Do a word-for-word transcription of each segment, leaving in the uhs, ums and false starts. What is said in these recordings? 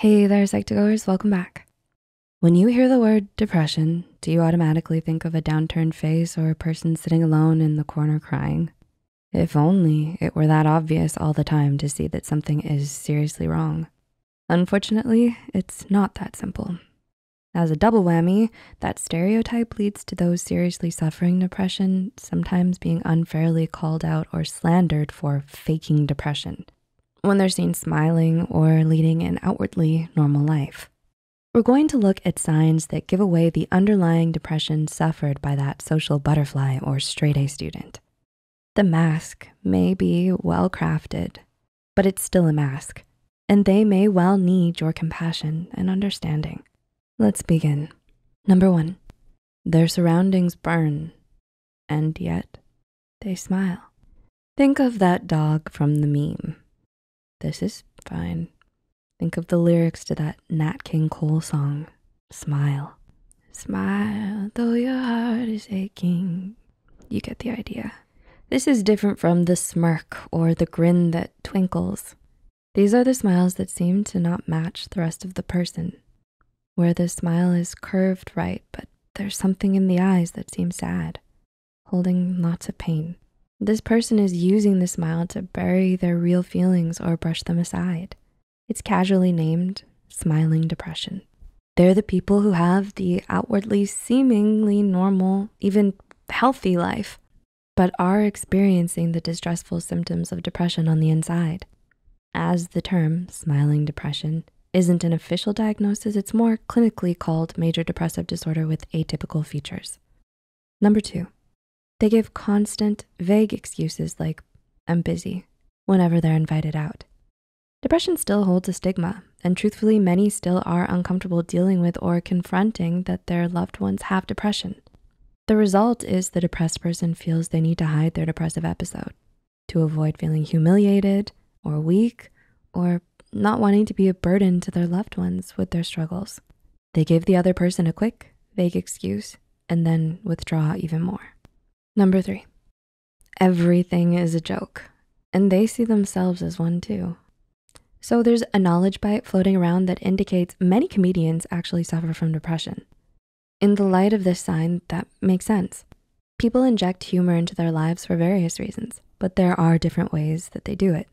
Hey there, Psych to Goers, welcome back. When you hear the word depression, do you automatically think of a downturned face or a person sitting alone in the corner crying? If only it were that obvious all the time to see that something is seriously wrong. Unfortunately, it's not that simple. As a double whammy, that stereotype leads to those seriously suffering depression sometimes being unfairly called out or slandered for faking depression when they're seen smiling or leading an outwardly normal life. We're going to look at signs that give away the underlying depression suffered by that social butterfly or straight-A student. The mask may be well-crafted, but it's still a mask, and they may well need your compassion and understanding. Let's begin. Number one, their surroundings burn, and yet they smile. Think of that dog from the meme. This is fine. Think of the lyrics to that Nat King Cole song, Smile. Smile, though your heart is aching. You get the idea. This is different from the smirk or the grin that twinkles. These are the smiles that seem to not match the rest of the person, where the smile is curved right, but there's something in the eyes that seems sad, holding lots of pain. This person is using the smile to bury their real feelings or brush them aside. It's casually named smiling depression. They're the people who have the outwardly seemingly normal, even healthy life, but are experiencing the distressful symptoms of depression on the inside. As the term smiling depression isn't an official diagnosis, it's more clinically called major depressive disorder with atypical features. Number two. They give constant, vague excuses like, I'm busy, whenever they're invited out. Depression still holds a stigma, and truthfully, many still are uncomfortable dealing with or confronting that their loved ones have depression. The result is the depressed person feels they need to hide their depressive episode to avoid feeling humiliated or weak or not wanting to be a burden to their loved ones with their struggles. They give the other person a quick, vague excuse and then withdraw even more. Number three, everything is a joke, and they see themselves as one too. So there's a knowledge bite floating around that indicates many comedians actually suffer from depression. In the light of this sign, that makes sense. People inject humor into their lives for various reasons, but there are different ways that they do it.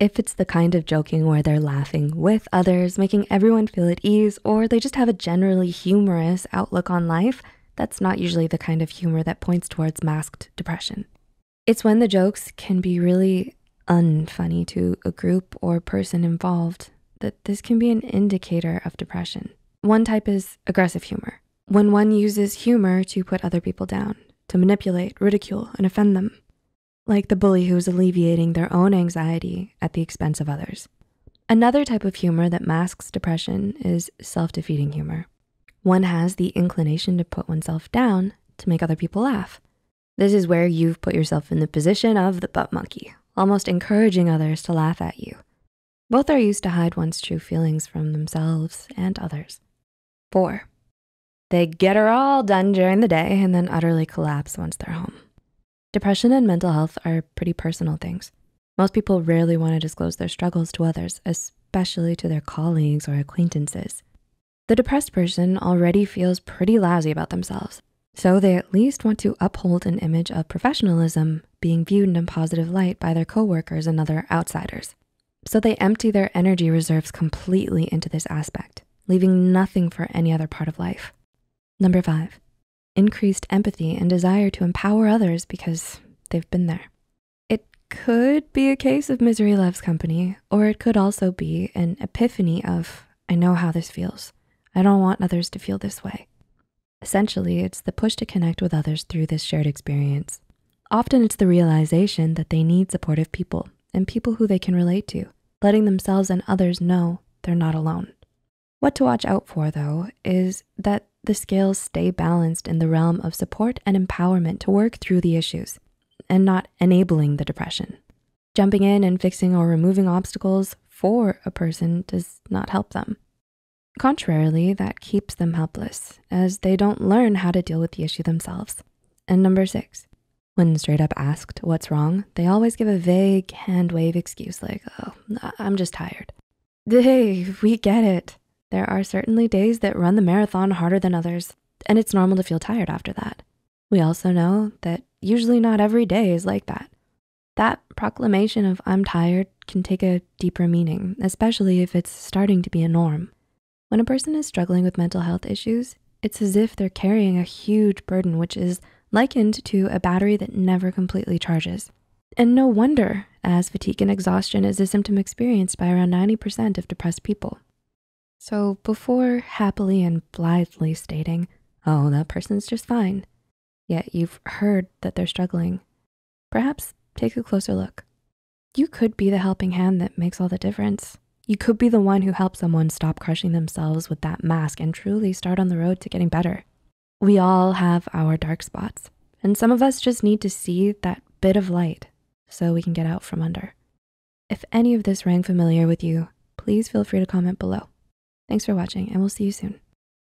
If it's the kind of joking where they're laughing with others, making everyone feel at ease, or they just have a generally humorous outlook on life, that's not usually the kind of humor that points towards masked depression. It's when the jokes can be really unfunny to a group or person involved that this can be an indicator of depression. One type is aggressive humor, when one uses humor to put other people down, to manipulate, ridicule, and offend them, like the bully who's alleviating their own anxiety at the expense of others. Another type of humor that masks depression is self-defeating humor. One has the inclination to put oneself down to make other people laugh. This is where you've put yourself in the position of the butt monkey, almost encouraging others to laugh at you. Both are used to hide one's true feelings from themselves and others. Four, they get her all done during the day and then utterly collapse once they're home. Depression and mental health are pretty personal things. Most people rarely want to disclose their struggles to others, especially to their colleagues or acquaintances. The depressed person already feels pretty lousy about themselves, so they at least want to uphold an image of professionalism, being viewed in a positive light by their coworkers and other outsiders. So they empty their energy reserves completely into this aspect, leaving nothing for any other part of life. Number five, increased empathy and desire to empower others because they've been there. It could be a case of misery loves company, or it could also be an epiphany of, I know how this feels. I don't want others to feel this way. Essentially, it's the push to connect with others through this shared experience. Often it's the realization that they need supportive people and people who they can relate to, letting themselves and others know they're not alone. What to watch out for though, is that the scales stay balanced in the realm of support and empowerment to work through the issues and not enabling the depression. Jumping in and fixing or removing obstacles for a person does not help them. Contrarily, that keeps them helpless as they don't learn how to deal with the issue themselves. And number six, when straight up asked what's wrong, they always give a vague hand wave excuse like, oh, I'm just tired. Dave, we get it. There are certainly days that run the marathon harder than others, and it's normal to feel tired after that. We also know that usually not every day is like that. That proclamation of I'm tired can take a deeper meaning, especially if it's starting to be a norm. When a person is struggling with mental health issues, it's as if they're carrying a huge burden, which is likened to a battery that never completely charges. And no wonder, as fatigue and exhaustion is a symptom experienced by around ninety percent of depressed people. So before happily and blithely stating, oh, that person's just fine, yet you've heard that they're struggling, perhaps take a closer look. You could be the helping hand that makes all the difference. You could be the one who helps someone stop crushing themselves with that mask and truly start on the road to getting better. We all have our dark spots, and some of us just need to see that bit of light so we can get out from under. If any of this rang familiar with you, please feel free to comment below. Thanks for watching, and we'll see you soon.